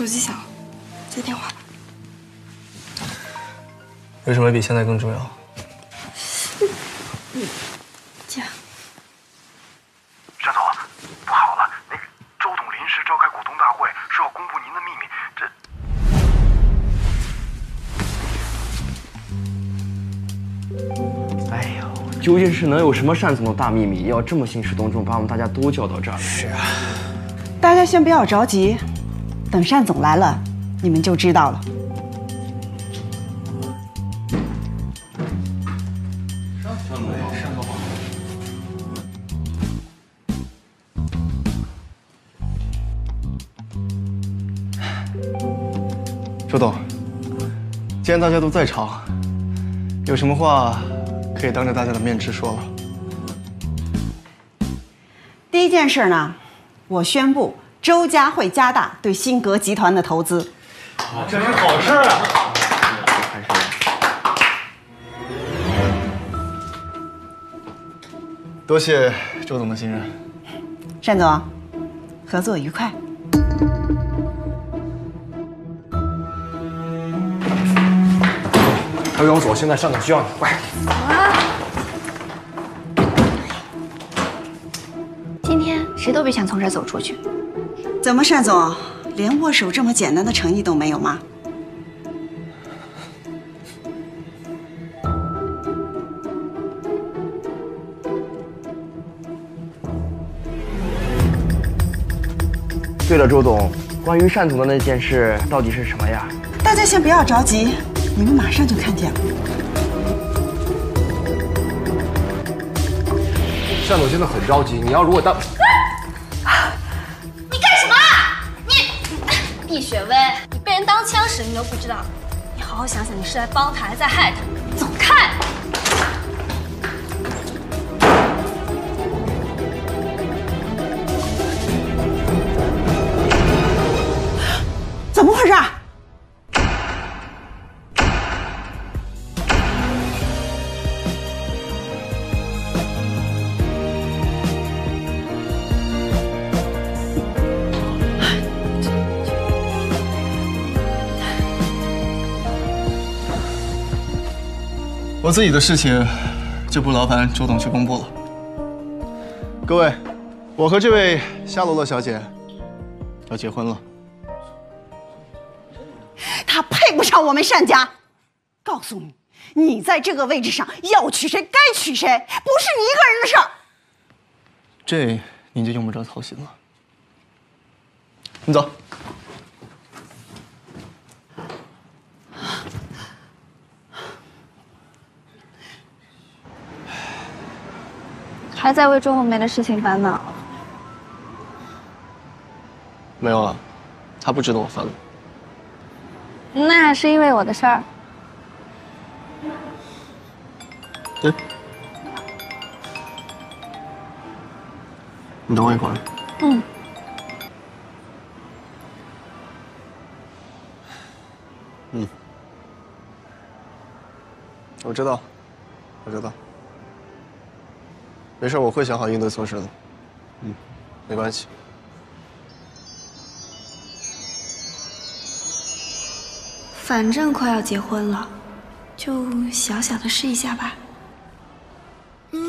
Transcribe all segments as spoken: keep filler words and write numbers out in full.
手机响了，接电话吧。有什么比现在更重要？嗯嗯，姐。沈总，不好了，那个周董临时召开股东大会，说要公布您的秘密。这……哎呀，究竟是能有什么单总的大秘密，要这么兴师动众把我们大家都叫到这儿来？是啊。大家先不要着急。 等单总来了，你们就知道了。上上楼，上个房。周董，既然大家都在场，有什么话可以当着大家的面直说了。第一件事呢，我宣布。 周家会加大对新格集团的投资，这是好事啊！多谢周总的信任，单总，合作愉快。周勇佐，现在上个需要你，快！啊！今天谁都别想从这儿走出去。 怎么，单总，连握手这么简单的诚意都没有吗？对了，周董，关于单总的那件事到底是什么呀？大家先不要着急，你们马上就看见了。单总现在很着急，你要如果当…… 易雪薇，你被人当枪使，你都不知道。你好好想想，你是来帮他，还是在害他？走开！怎么回事？我自己的事情就不劳烦周董去公布了。各位，我和这位夏洛洛小姐要结婚了。她配不上我们单家。告诉你，你在这个位置上要娶谁该娶谁，不是你一个人的事儿。这你就用不着操心了。你走。 还在为周红梅的事情烦恼？没有啊，她不值得我烦恼。那还是因为我的事儿。对。你等我一会儿。嗯。嗯。我知道，我知道。 没事，我会想好应对措施的。嗯，没关系。反正快要结婚了，就小小的试一下吧。洛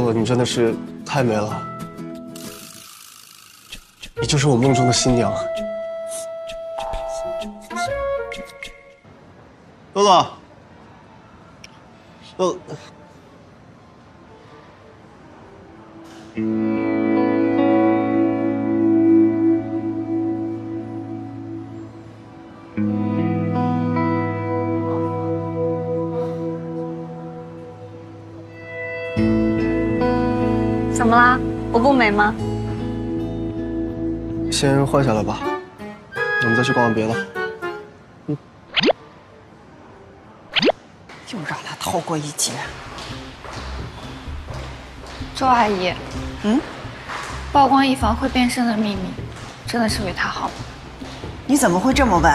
洛，你真的是太美了，你就是我梦中的新娘。 洛洛，洛，怎么啦？我不美吗？先换下来吧，我们再去逛逛别的。 又让他逃过一劫。周阿姨，嗯，曝光一房会变身的秘密，真的是为他好吗？你怎么会这么问？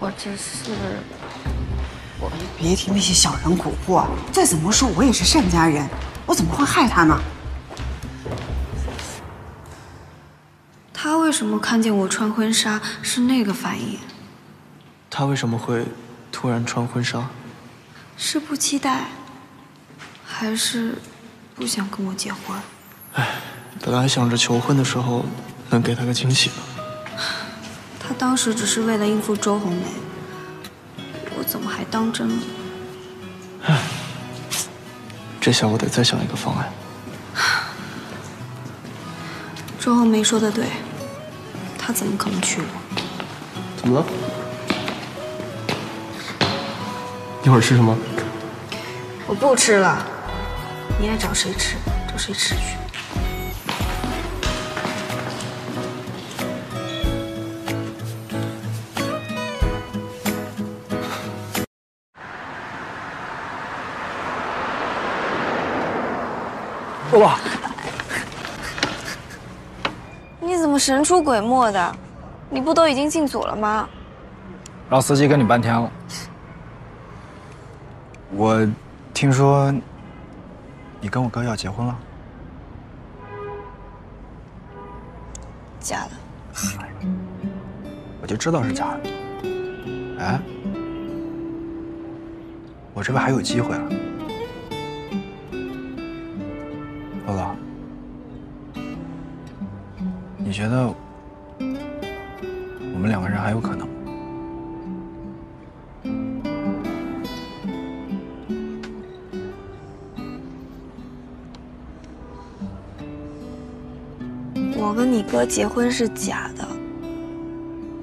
我只是……别别听那些小人蛊惑，再怎么说我也是单家人，我怎么会害他呢？他为什么看见我穿婚纱是那个反应？他为什么会突然穿婚纱？是不期待，还是不想跟我结婚？哎，本来想着求婚的时候能给他个惊喜的。 他当时只是为了应付周红梅，我怎么还当真了？唉，这下我得再想一个方案。周红梅说的对，他怎么可能娶我？怎么了？一会儿吃什么？我不吃了，你爱找谁吃找谁吃去。 哇！你怎么神出鬼没的？你不都已经进组了吗？让司机跟你半天了。我听说你跟我哥要结婚了？假的。我就知道是假的。哎，我这边还有机会啊。 豆豆，你觉得我们两个人还有可能？我跟你哥结婚是假的，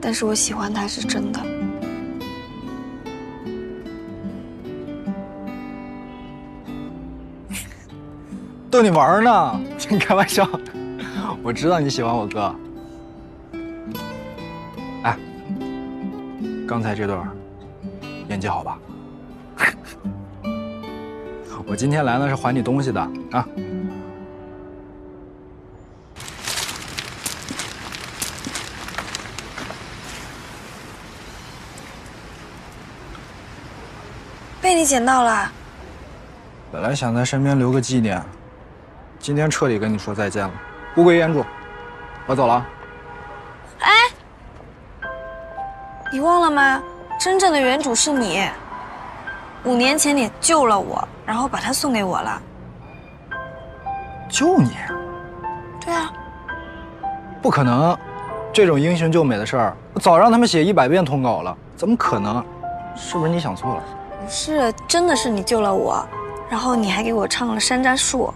但是我喜欢他是真的。逗你玩呢，你开玩笑。我知道你喜欢我哥。哎，刚才这段演技好吧？我今天来呢是还你东西的啊。被你捡到了。本来想在身边留个纪念。 今天彻底跟你说再见了，物归原主，我走了。哎，你忘了吗？真正的原主是你。五年前你救了我，然后把它送给我了。救你？对啊。不可能，这种英雄救美的事儿，我早让他们写一百遍通稿了，怎么可能？是不是你想错了？不是，真的是你救了我，然后你还给我唱了山楂树。